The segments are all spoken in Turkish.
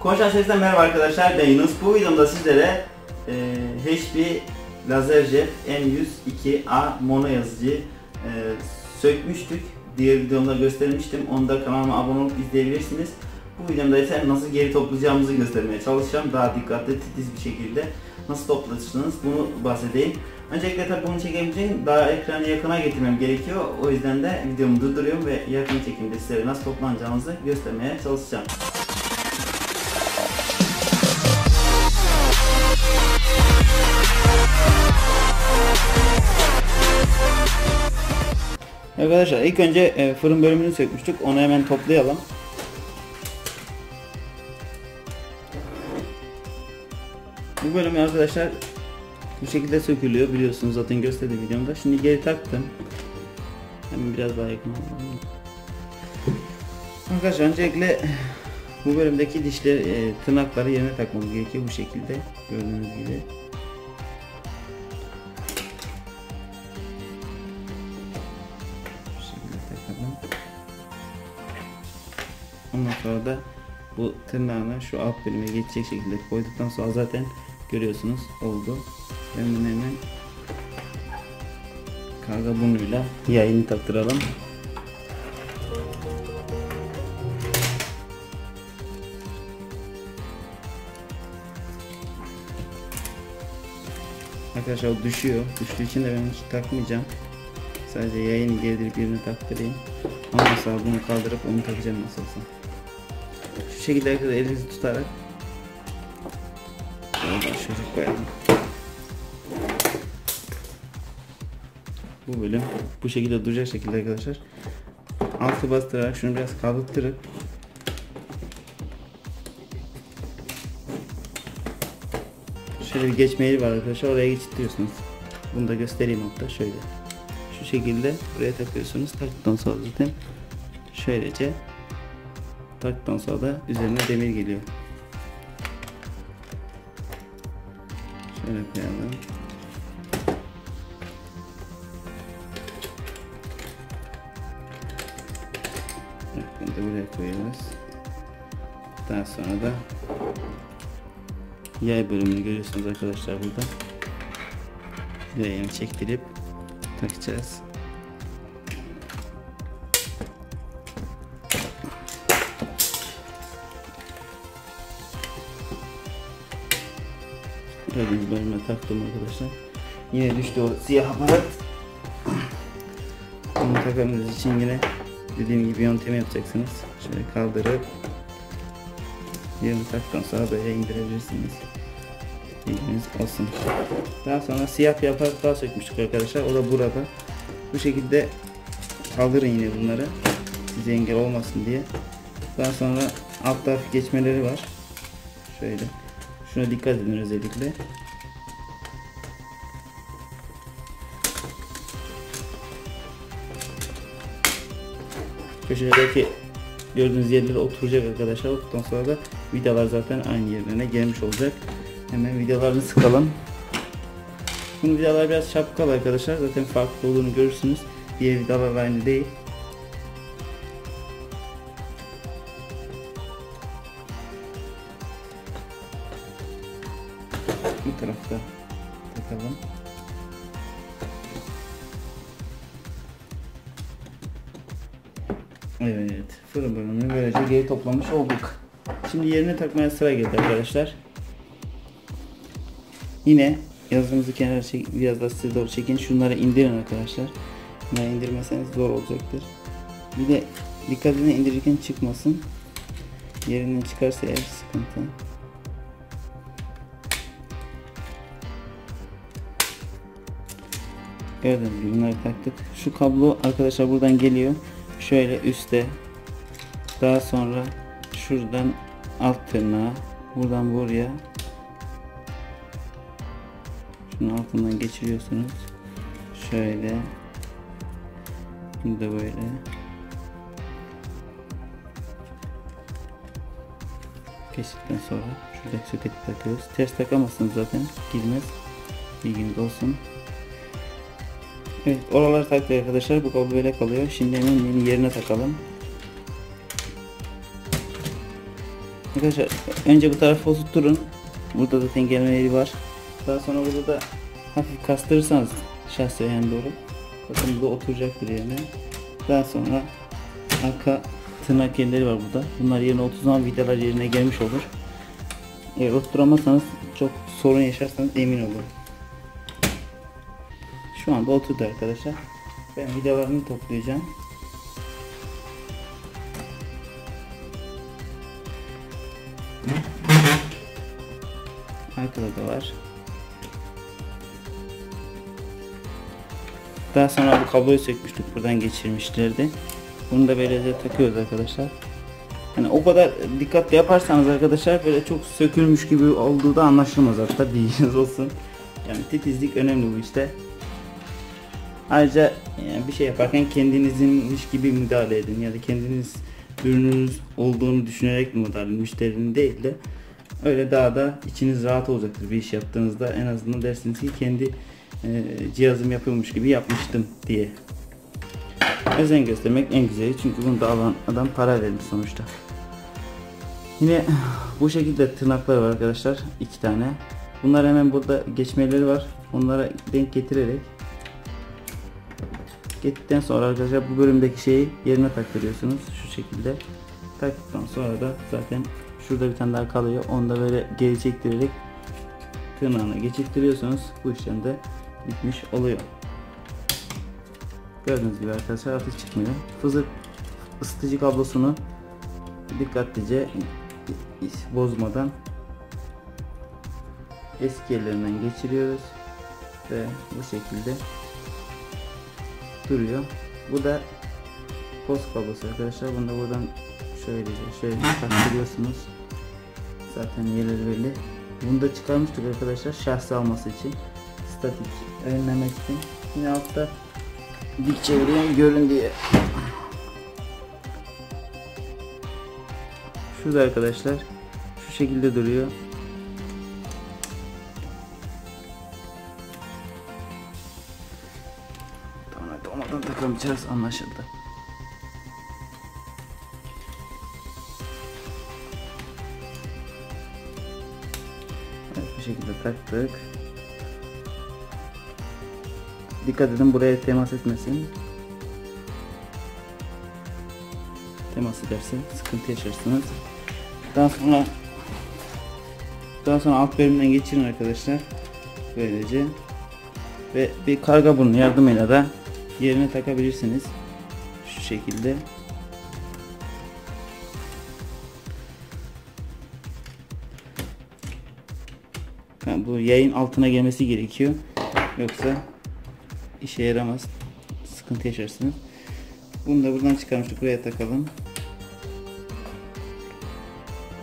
Konusan Servis'ten merhaba arkadaşlar, ben Yunus. Bu videomda sizlere HP Laserjet M102A Mono yazıcı sökmüştük. Diğer videomda göstermiştim. Onda kanalıma abone olup izleyebilirsiniz. Bu videomda ise nasıl geri toplayacağımızı göstermeye çalışacağım. Daha dikkatli, titiz bir şekilde nasıl toplatırsınız bunu bahsedeyim. Öncelikle tabi bunu çekebileceğim, daha ekranı yakına getirmem gerekiyor. O yüzden de videomu durduruyorum ve yakın çekimde sizlere nasıl toplanacağınızı göstermeye çalışacağım. Arkadaşlar ilk önce fırın bölümünü sökmüştük. Onu hemen toplayalım. Bu bölümü arkadaşlar bu şekilde sökülüyor, biliyorsunuz zaten gösterdiğim videomda. Şimdi geri taktım. Hemen biraz daha yakın. Arkadaşlar öncelikle bu bölümdeki dişleri, tırnakları yerine takmamız gerekiyor bu şekilde gördüğünüz gibi. Ondan sonra da bu tırnağını şu alt bölüme geçecek şekilde koyduktan sonra zaten görüyorsunuz oldu. Ben bunu hemen karga burnuyla yayını taktıralım. Arkadaşlar o düşüyor. Düştüğü için de ben hiç takmayacağım. Sadece yayını geldirip yerine taktırayım. Ama mesela bunu kaldırıp onu takacağım nasıl olsa. Şu şekilde arkadaşlar elinizi tutarak şöyle koyalım. Bu bölüm bu şekilde duracak şekilde arkadaşlar. Altı bastırarak şunu biraz kaldırtırıp şöyle bir geçme yeri var arkadaşlar, oraya geçiriyorsunuz. Bunu da göstereyim hatta şöyle. Şu şekilde buraya takıyorsunuz. Taktıktan sonra zaten şöylece taktıktan sonra da üzerine demir geliyor. Şöyle koyalım. Bunu da buraya koyuyoruz. Daha sonra da yay bölümünü görüyorsunuz arkadaşlar burada. Yayını çektirip takacağız. Gördüğünüz bölüme taktım arkadaşlar. Yine düştü o siyah aparat. Bunu takabilmeniz için yine dediğim gibi yöntemi yapacaksınız. Şöyle kaldırıp yerini taktıktan sonra böyle indirebilirsiniz. İlginiz olsun. Daha sonra siyah bir aparat daha sökmüştük arkadaşlar. O da burada. Bu şekilde kaldırın yine bunları. Size engel olmasın diye. Daha sonra alt taraf geçmeleri var. Şöyle. Şuna dikkat edin özellikle. Köşedeki gördüğünüz yerlere oturacak arkadaşlar. Ondan sonra da vidalar zaten aynı yerlerine gelmiş olacak. Hemen vidalarını sıkalım. Bunun vidalar biraz şapkalı arkadaşlar. Zaten farklı olduğunu görürsünüz. Diğer vidalar aynı değil. Bu tarafta takalım. Evet, fırın bölümünü böylece geri toplamış olduk. Şimdi yerine takmaya sıra geldi arkadaşlar. Yine yazımızı kenara çek, biraz da size doğru çekin. Şunları indirin arkadaşlar. Bunları indirmeseniz zor olacaktır. Bir de dikkat edin indirirken çıkmasın. Yerinden çıkarsa eğer sıkıntı. Gördüğünüz gibi bunları taktık. Şu kablo arkadaşlar buradan geliyor. Şöyle üstte. Daha sonra şuradan alt tırnağa. Buradan buraya. Şunun altından geçiriyorsunuz. Şöyle. Şimdi de böyle. Geçtikten sonra şuradaki soketi takıyoruz. Ters takamazsınız zaten. Girmez. İlginiz olsun. Evet, oraları taktı arkadaşlar. Bu kablo böyle kalıyor. Şimdi hemen yerine takalım. Arkadaşlar önce bu tarafı oturtturun. Burada da dengelemeleri var. Daha sonra burada da hafif kastırırsanız şahsöyen doğru. Bakın burada oturacaktır yerine. Daha sonra arka tırnak yerleri var burada. Bunlar yerine oturduğundan vidalar yerine gelmiş olur. Eğer oturamazsanız çok sorun yaşarsanız emin olun. Şu anda oturdu arkadaşlar. Ben vidalarını toplayacağım. Arkada da var. Daha sonra bu kabloyu sökmüştük, buradan geçirmişlerdi. Bunu da böyle takıyoruz arkadaşlar. Yani o kadar dikkatli yaparsanız arkadaşlar böyle çok sökülmüş gibi olduğu da anlaşılmaz, hatta bilginiz olsun. Yani titizlik önemli bu işte. Ayrıca yani bir şey yaparken kendinizinmiş gibi müdahale edin ya da kendiniz ürününüz olduğunu düşünerek müdahale edin, müşterinin değil de. Öyle daha da içiniz rahat olacaktır bir iş yaptığınızda, en azından dersiniz ki kendi cihazım yapıyormuş gibi yapmıştım diye. Özen göstermek en güzeli, çünkü bunu da alan adam para vermiş sonuçta. Yine bu şekilde tırnaklar var arkadaşlar, 2 tane. Bunlar hemen burada geçmeleri var, onlara denk getirerek getirdikten sonra arkadaşlar bu bölümdeki şeyi yerine taktırıyorsunuz şu şekilde. Taktıktan sonra da zaten şurada bir tane daha kalıyor, onu da böyle geri çektirerek tırnağına geçirtiyorsunuz. Bu işlem de bitmiş oluyor. Gördüğünüz gibi arkadaşlar artık çıkmıyor. Isıtıcı kablosunu dikkatlice bozmadan eski yerlerinden geçiriyoruz ve bu şekilde duruyor. Bu da post kablosu arkadaşlar. Bunu da buradan şöyle taktırıyorsunuz. Zaten yerleri belli. Bunu da çıkarmıştık arkadaşlar, şahsı alması için, statik önlemek için. Yine altta dik çevireyim görün diye. Şurada arkadaşlar şu şekilde duruyor. Olmadan takamayacağız, anlaşıldı. Evet, bu şekilde taktık. Dikkat edin buraya temas etmesin. Temas ederse sıkıntı yaşarsınız. Daha sonra alt bölümden geçirin arkadaşlar. Böylece ve bir karga burnu yardımıyla da yerine takabilirsiniz. Şu şekilde. Yani bu yayın altına gelmesi gerekiyor. Yoksa işe yaramaz. Sıkıntı yaşarsınız. Bunu da buradan çıkarmıştık. Buraya takalım.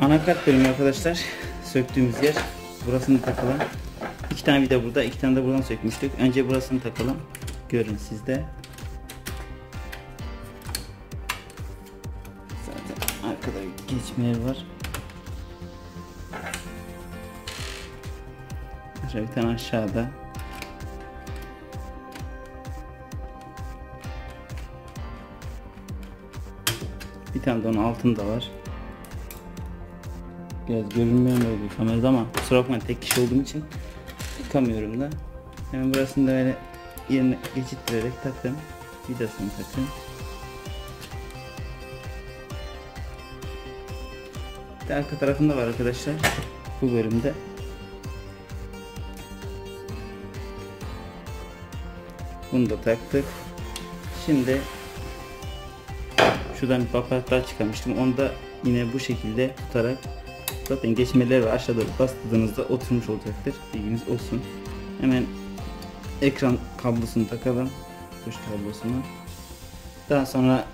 Anakart bölümü arkadaşlar. Söktüğümüz yer. Burasını takalım. 2 tane vida burada. 2 tane de buradan sökmüştük. Önce burasını takalım. Görün sizde. Zaten arkada geçmeler var. Bir tane aşağıda. Bir tane de onun altında var. Biraz görünmüyor böyle kamerada ama kusura bakmayın, tek kişi olduğum için yıkamıyorum da. Hemen burasını da böyle yerine geçirerek takın, vidasını takın. Bir de arka tarafında var arkadaşlar bu bölümde. Bunu da taktık. Şimdi şuradan bir papart daha çıkarmıştım. Onu da yine bu şekilde tutarak, zaten geçmeleri ve aşağıda bastırdığınızda oturmuş olacaktır. Bilginiz olsun. Hemen ekran kablosunu takalım, tuş kablosunu. Daha sonra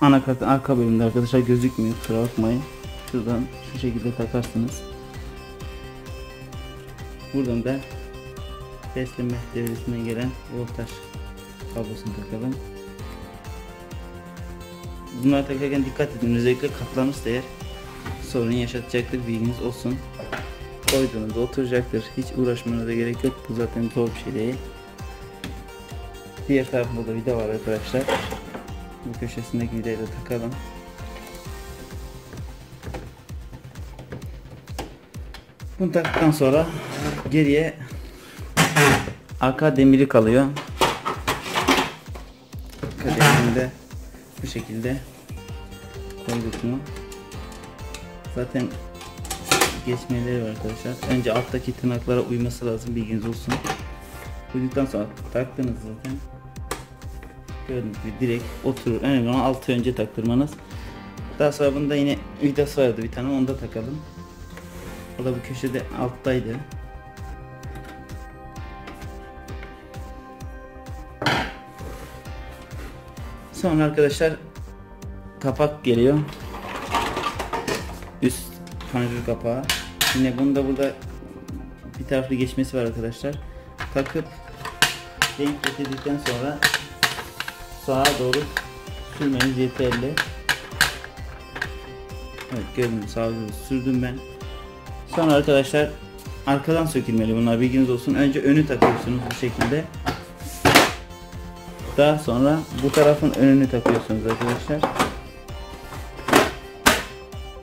anakartın arka bölümünde arkadaşlar gözükmüyor, kusura bakmayın. Şuradan şu şekilde takarsınız. Buradan da besleme devresinden gelen voltaj kablosunu takalım. Bunları takarken dikkat edin, özellikle katlanırsa eğer sorun yaşatacaktır, bilginiz olsun. Koyduğunuzda oturacaktır. Hiç uğraşmanıza gerek yok. Bu zaten zor bir şey değil. Diğer tarafında da vida var arkadaşlar. Bu köşesindeki vidayı da takalım. Bunu taktıktan sonra geriye arka demiri kalıyor. Arka demirini de bu şekilde koyduk mu? Zaten geçmeleri var arkadaşlar. Önce alttaki tırnaklara uyması lazım, bilginiz olsun. Uyduktan sonra taktınız zaten. Gördüğünüz gibi direkt oturur. Önemli olan 6 önce taktırmanız. Daha sonra bunda yine vidası vardı bir tane, onu da takalım. O da bu köşede alttaydı. Sonra arkadaşlar kapak geliyor. Üst panjur kapağı. Yine bunda burada bir taraflı geçmesi var arkadaşlar. Takıp renk getirdikten sonra sağa doğru sürmeniz yeterli. Evet, gördüm, sağa doğru sürdüm ben. Sonra arkadaşlar arkadan sökülmeli bunlar, bilginiz olsun. Önce önü takıyorsunuz bu şekilde. Daha sonra bu tarafın önünü takıyorsunuz arkadaşlar.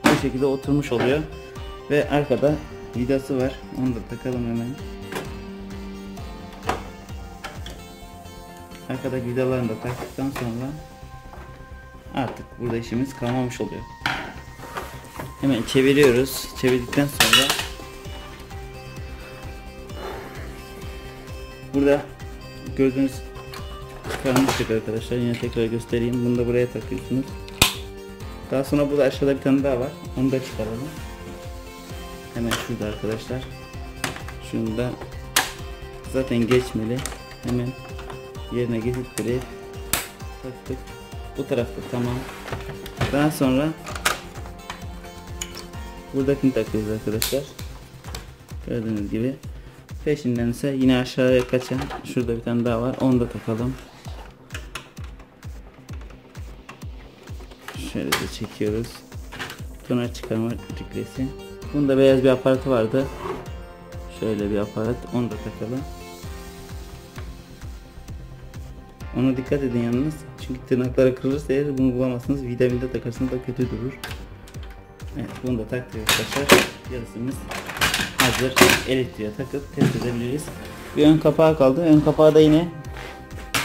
Bu şekilde oturmuş oluyor. Ve arkada vidası var. Onu da takalım hemen. Arkadaki vidalarını da taktıktan sonra artık burada işimiz kalmamış oluyor. Hemen çeviriyoruz. Çevirdikten sonra burada gördüğünüz karmışlık arkadaşlar. Yine tekrar göstereyim. Bunu da buraya takıyorsunuz. Daha sonra burada aşağıda bir tane daha var. Onu da çıkaralım. Hemen şurada arkadaşlar. Şunu da zaten geçmeli. Hemen yerine getirip buraya taktık. Bu tarafta tamam. Daha sonra buradakini takıyoruz arkadaşlar. Gördüğünüz gibi. Peşinden ise yine aşağıya kaçan şurada bir tane daha var. Onu da takalım. Şöyle de çekiyoruz. Toner çıkarma düğmesi. Bunda beyaz bir aparat vardı. Şöyle bir aparat. Onu da takalım. Ona dikkat edin yalnız. Çünkü tırnaklara kırılırsa eğer bunu bulamazsınız. Vida takarsanız da kötü durur. Evet, bunu da taktık arkadaşlar. Yarısımız hazır. Elektriğe takıp test edebiliriz. Bir ön kapağı kaldı. Ön kapağı da yine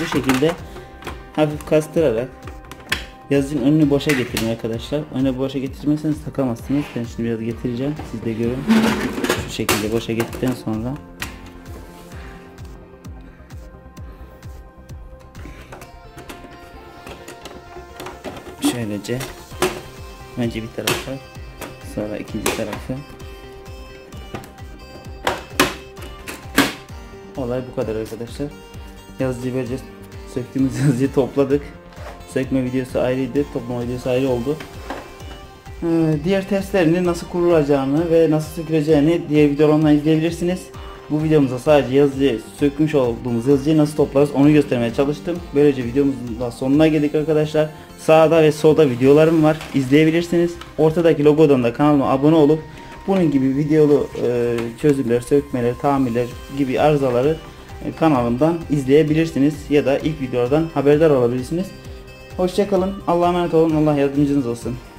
bu şekilde hafif kastırarak yazıcının önünü boşa getirin arkadaşlar. Önü boşa getirmezseniz takamazsınız. Ben şimdi biraz getireceğim. Siz de görün. Şu şekilde boşa getirdikten sonra şöylece önce bir tarafa, sonra ikinci tarafa. Olay bu kadar arkadaşlar. Yazıcıyı böylece söktüğümüz yazıcıyı topladık. Sökme videosu ayrıydı, toplama videosu ayrı oldu. Diğer testlerini nasıl kurulacağını ve nasıl söküleceğini diğer videolarımdan izleyebilirsiniz. Bu videomuzda sadece yazıcıyı, sökmüş olduğumuz yazıcıyı nasıl toplarız onu göstermeye çalıştım. Böylece videomuzun da sonuna geldik arkadaşlar. Sağda ve solda videolarım var, izleyebilirsiniz. Ortadaki logodan da kanalıma abone olup bunun gibi videolu çözümler, sökmeler, tamirler gibi arızaları kanalımdan izleyebilirsiniz. Ya da ilk videolardan haberdar olabilirsiniz. Hoşçakalın. Allah'a emanet olun. Allah yardımcınız olsun.